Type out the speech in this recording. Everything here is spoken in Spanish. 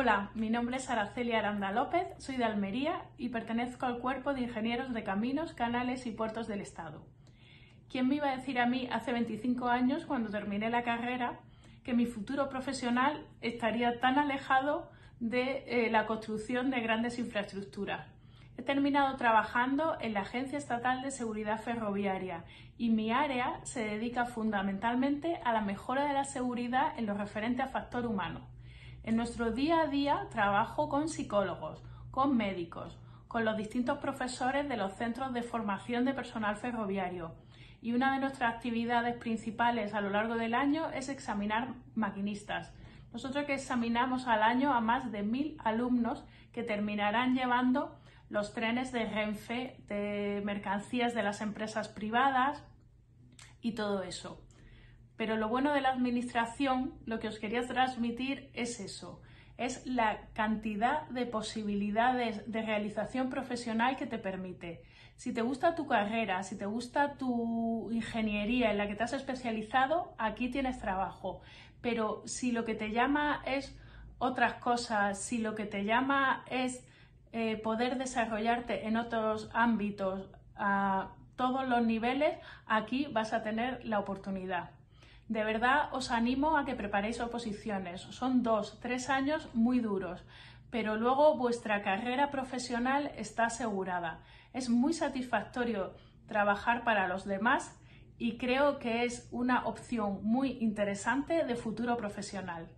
Hola, mi nombre es Araceli Aranda López, soy de Almería y pertenezco al Cuerpo de Ingenieros de Caminos, Canales y Puertos del Estado. ¿Quién me iba a decir a mí hace 25 años, cuando terminé la carrera, que mi futuro profesional estaría tan alejado de la construcción de grandes infraestructuras? He terminado trabajando en la Agencia Estatal de Seguridad Ferroviaria y mi área se dedica fundamentalmente a la mejora de la seguridad en lo referente a factor humano. En nuestro día a día trabajo con psicólogos, con médicos, con los distintos profesores de los centros de formación de personal ferroviario, y una de nuestras actividades principales a lo largo del año es examinar maquinistas. Nosotros que examinamos al año a más de 1000 alumnos que terminarán llevando los trenes de Renfe, de mercancías de las empresas privadas y todo eso. Pero lo bueno de la administración, lo que os quería transmitir es eso, es la cantidad de posibilidades de realización profesional que te permite. Si te gusta tu carrera, si te gusta tu ingeniería en la que te has especializado, aquí tienes trabajo. Pero si lo que te llama es otras cosas, si lo que te llama es poder desarrollarte en otros ámbitos a todos los niveles, aquí vas a tener la oportunidad. De verdad os animo a que preparéis oposiciones. Son 2-3 años muy duros, pero luego vuestra carrera profesional está asegurada. Es muy satisfactorio trabajar para los demás y creo que es una opción muy interesante de futuro profesional.